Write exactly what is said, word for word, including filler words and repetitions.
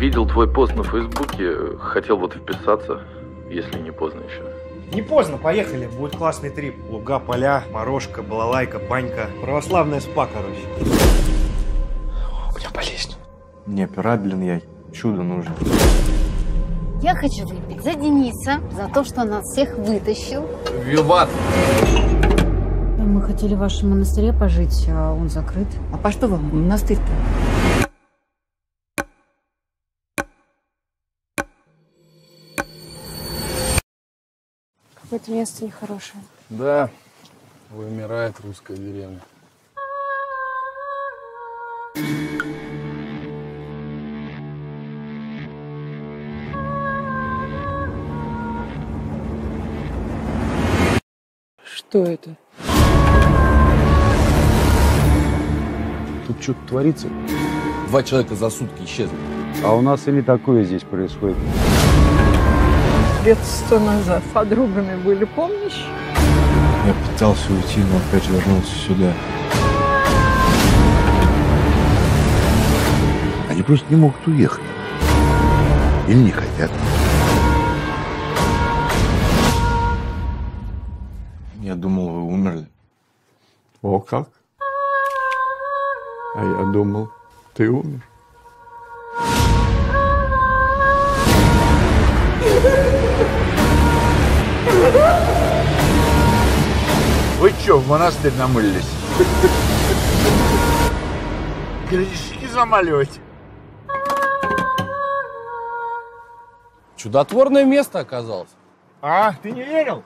Видел твой пост на Фейсбуке, хотел вот вписаться, если не поздно еще. Не поздно, поехали, будет классный трип. Луга, поля, морожка, балалайка, банька. Православная спа, короче. У меня болезнь. Не, пера, блин, я чудо нужно. Я хочу выпить за Дениса, за то, что он нас всех вытащил. Вилбат! Мы хотели в вашем монастыре пожить, а он закрыт. А по что вам монастырь-то? Это место нехорошее. Да, вымирает русская деревня. Что это? Тут что-то творится. Два человека за сутки исчезли. А у нас или такое здесь происходит? Лет сто назад подругами были, помнишь? Я пытался уйти, но опять вернулся сюда. Они просто не могут уехать. Или не хотят. Я думал, вы умерли. О, как? А я думал, ты умер. Вы чё, в монастырь намылились? Грешки замаливать. Чудотворное место оказалось. А, ты не верил?